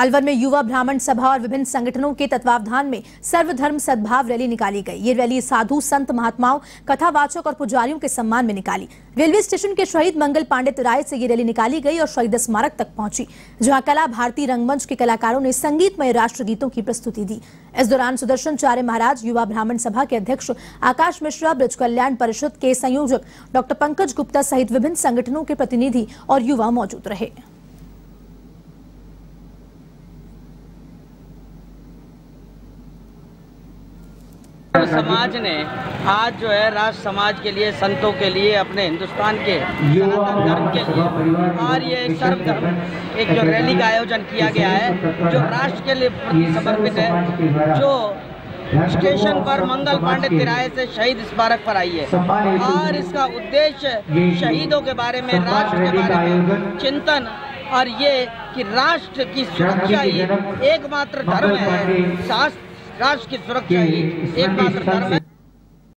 अलवर में युवा ब्राह्मण सभा और विभिन्न संगठनों के तत्वावधान में सर्वधर्म सद्भाव रैली निकाली गई। ये रैली साधु संत महात्माओं, कथावाचक और पुजारियों के सम्मान में निकाली। रेलवे स्टेशन के शहीद मंगल पांडे राय से ये रैली निकाली गई और शहीद स्मारक तक पहुंची, जहां कला भारतीय रंगमंच के कलाकारों ने संगीतमय राष्ट्रगीतों की प्रस्तुति दी। इस दौरान सुदर्शन महाराज, युवा ब्राह्मण सभा के अध्यक्ष आकाश मिश्रा, ब्रज कल्याण परिषद के संयोजक डॉक्टर पंकज गुप्ता सहित विभिन्न संगठनों के प्रतिनिधि और युवा मौजूद रहे। समाज ने आज जो है राष्ट्र समाज के लिए, संतों के लिए, अपने हिंदुस्तान के सनातन धर्म के लिए और ये सर्वधर्म एक जो रैली का आयोजन किया गया है, जो राष्ट्र के लिए समर्पित है, जो स्टेशन पर मंगल पांडे तिराहे से शहीद स्मारक पर आई है और इसका उद्देश्य शहीदों के बारे में, राष्ट्र के बारे में चिंतन और ये कि राष्ट्र की सुरक्षा ही एकमात्र धर्म है, राष्ट्र की सुरक्षा ही एकमात्र धर्म है।